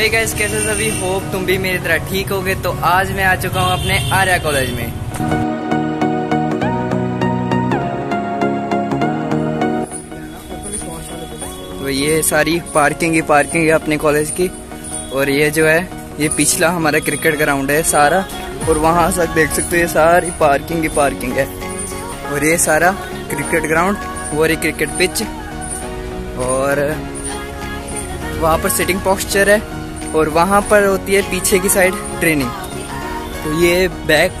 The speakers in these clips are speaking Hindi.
हे गाइस, कैसे सभी? होप तुम भी मेरी तरह ठीक होगे। तो आज मैं आ चुका हूँ अपने आर्या कॉलेज में। तो ये सारी पार्किंग ही पार्किंग है अपने कॉलेज की। और ये जो है ये पिछला हमारा क्रिकेट ग्राउंड है सारा, और वहाँ से देख सकते हो ये सारी पार्किंग ही पार्किंग है। और ये सारा क्रिकेट ग्राउंड और ये क्रिकेट पिच, और वहाँ पर सिटिंग पॉस्चर है, और वहाँ पर होती है पीछे की साइड ट्रेनिंग। तो ये बैक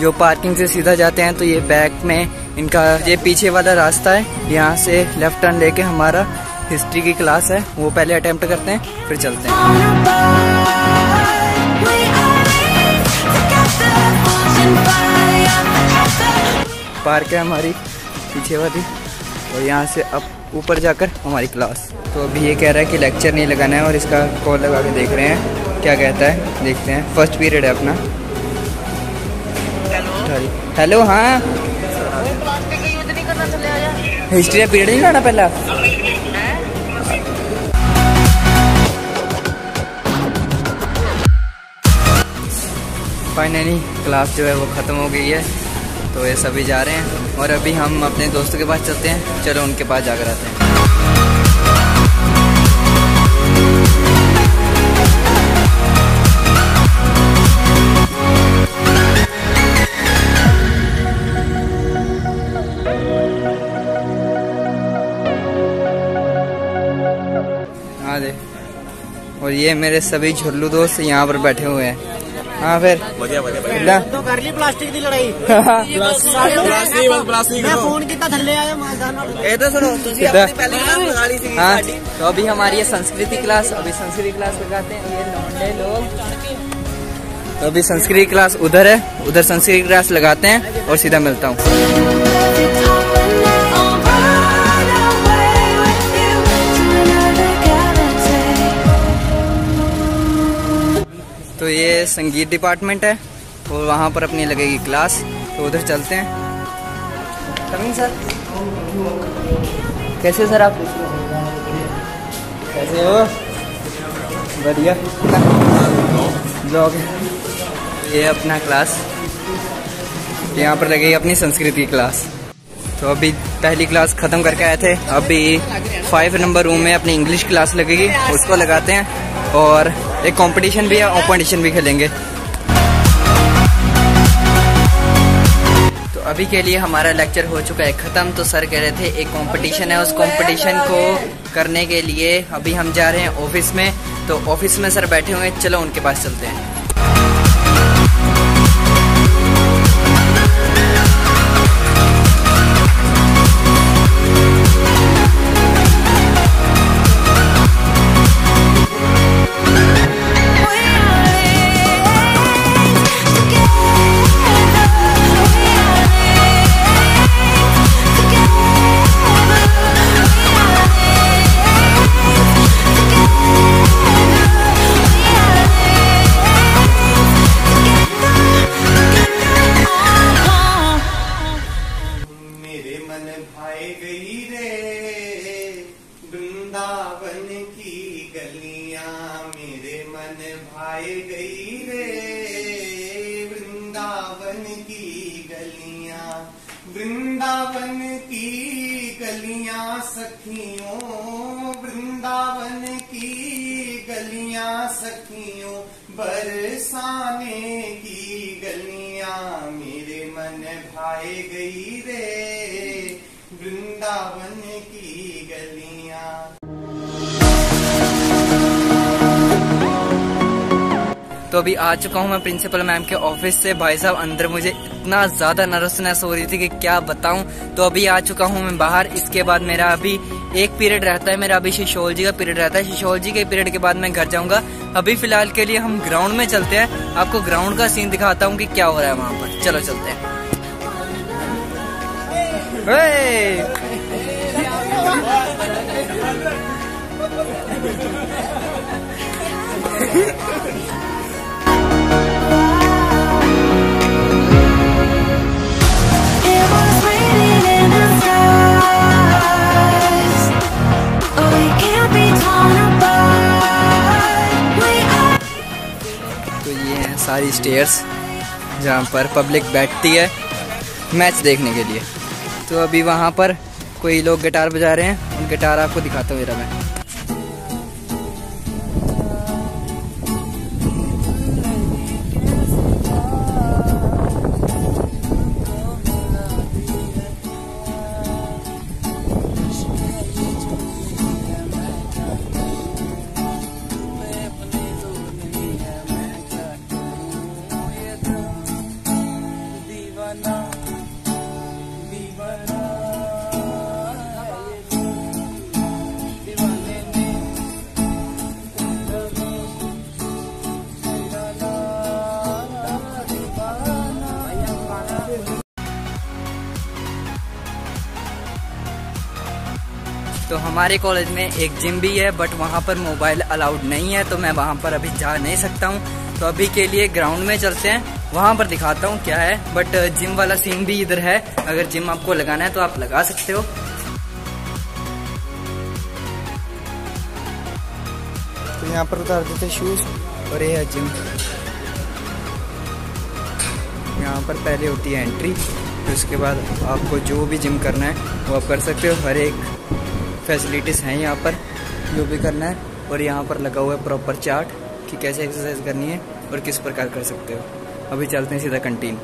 जो पार्किंग से सीधा जाते हैं, तो ये बैक में इनका ये पीछे वाला रास्ता है। यहाँ से लेफ्ट टर्न लेके हमारा हिस्ट्री की क्लास है, वो पहले अटेम्प्ट करते हैं फिर चलते हैं। पार्क है हमारी पीछे वाली, और यहाँ से अब ऊपर जाकर हमारी क्लास। तो अभी ये कह रहा है कि लेक्चर नहीं लगाना है, और इसका कॉल लगा के देख रहे हैं क्या कहता है, देखते हैं। फर्स्ट पीरियड है अपना। हेलो हाँ, हिस्ट्री का पीरियड नहीं लाना पहला। फाइनली क्लास जो है वो ख़त्म हो गई है, तो ये सभी जा रहे हैं। और अभी हम अपने दोस्तों के पास चलते हैं, चलो उनके पास जाकर आते हैं। हाँ दे, और ये मेरे सभी झुल्लू दोस्त यहाँ पर बैठे हुए हैं। हाँ फिर तो कर ली प्लास्टिक की लड़ाई। मैं फोन कितना थल्ले आया सुनो। हाँ तो अभी हमारी ये संस्कृति क्लास, अभी संस्कृति क्लास लगाते हैं। ये लौंडे लोग। तो अभी संस्कृति क्लास उधर है, उधर संस्कृति क्लास लगाते हैं और सीधा मिलता हूँ। तो ये संगीत डिपार्टमेंट है, और वहाँ पर अपनी लगेगी क्लास, तो उधर चलते हैं। कमिंग सर, कैसे सर आप? कैसे हो? बढ़िया ब्लॉग। ये अपना क्लास, यहाँ पर लगेगी अपनी संस्कृति क्लास। तो अभी पहली क्लास ख़त्म करके आए थे, अभी 5 नंबर रूम में अपनी इंग्लिश क्लास लगेगी, उसको लगाते हैं। और एक कंपटीशन भी है, ओपन भी खेलेंगे। तो अभी के लिए हमारा लेक्चर हो चुका है ख़त्म। तो सर कह रहे थे एक कंपटीशन है, उस कंपटीशन को करने के लिए अभी हम जा रहे हैं ऑफिस में। तो ऑफिस में सर बैठे हुए हैं, चलो उनके पास चलते हैं। वृंदावन की गलियां सखियों, वृंदावन की गलियां सखियों, बरसाने की गलियां मेरे मन भाए गई रे, वृंदावन की गलियां। तो अभी आ चुका हूँ मैं प्रिंसिपल मैम के ऑफिस से। भाई साहब अंदर मुझे इतना ज़्यादा नर्वसनेस हो रही थी कि क्या बताऊं। तो अभी आ चुका हूं मैं बाहर। इसके बाद मेरा अभी एक पीरियड रहता है, मेरा अभी शिशोल जी का पीरियड रहता है। शिशोल जी के पीरियड के बाद मैं घर जाऊंगा। अभी फिलहाल के लिए हम ग्राउंड में चलते हैं, आपको ग्राउंड का सीन दिखाता हूं कि क्या हो रहा है वहाँ पर। चलो चलते हैं। We can't be torn apart. सारी स्टेयर्स जहाँ पर पब्लिक बैठती है मैच देखने के लिए। तो अभी वहाँ पर कोई लोग गिटार बजा रहे हैं, उन गिटार आपको दिखाता हूँ मेरा मैं। तो हमारे कॉलेज में एक जिम भी है, बट वहाँ पर मोबाइल अलाउड नहीं है, तो मैं वहाँ पर अभी जा नहीं सकता हूँ। तो अभी के लिए ग्राउंड में चलते हैं, वहाँ पर दिखाता हूँ क्या है। बट जिम वाला सीन भी इधर है, अगर जिम आपको लगाना है तो आप लगा सकते हो। तो यहाँ पर उतार देते शूज और ये है जिम। यहाँ पर पहले होती है एंट्री, फिर उसके बाद आपको जो भी जिम करना है वो आप कर सकते हो। हर एक फैसिलिटीज़ हैं यहाँ पर, जो भी करना है। और यहाँ पर लगा हुआ है प्रॉपर चार्ट कि कैसे एक्सरसाइज करनी है और किस प्रकार कर सकते हो। अभी चलते हैं सीधा कैंटीन।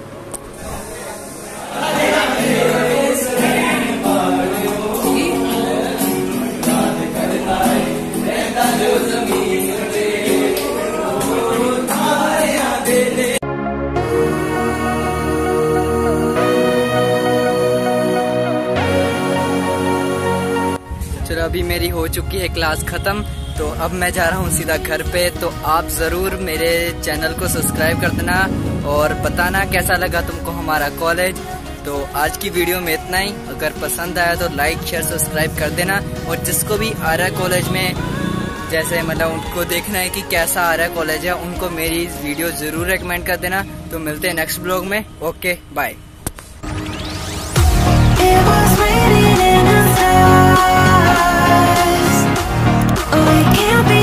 चलो अभी मेरी हो चुकी है क्लास ख़त्म, तो अब मैं जा रहा हूँ सीधा घर पे। तो आप ज़रूर मेरे चैनल को सब्सक्राइब कर देना और बताना कैसा लगा तुमको हमारा कॉलेज। तो आज की वीडियो में इतना ही। अगर पसंद आया तो लाइक शेयर सब्सक्राइब कर देना। और जिसको भी आर्या कॉलेज में जैसे मतलब उनको देखना है कि कैसा आर्या कॉलेज है, उनको मेरी वीडियो ज़रूर रेकमेंड कर देना। तो मिलते हैं नेक्स्ट ब्लॉग में। Okay bye. Can't be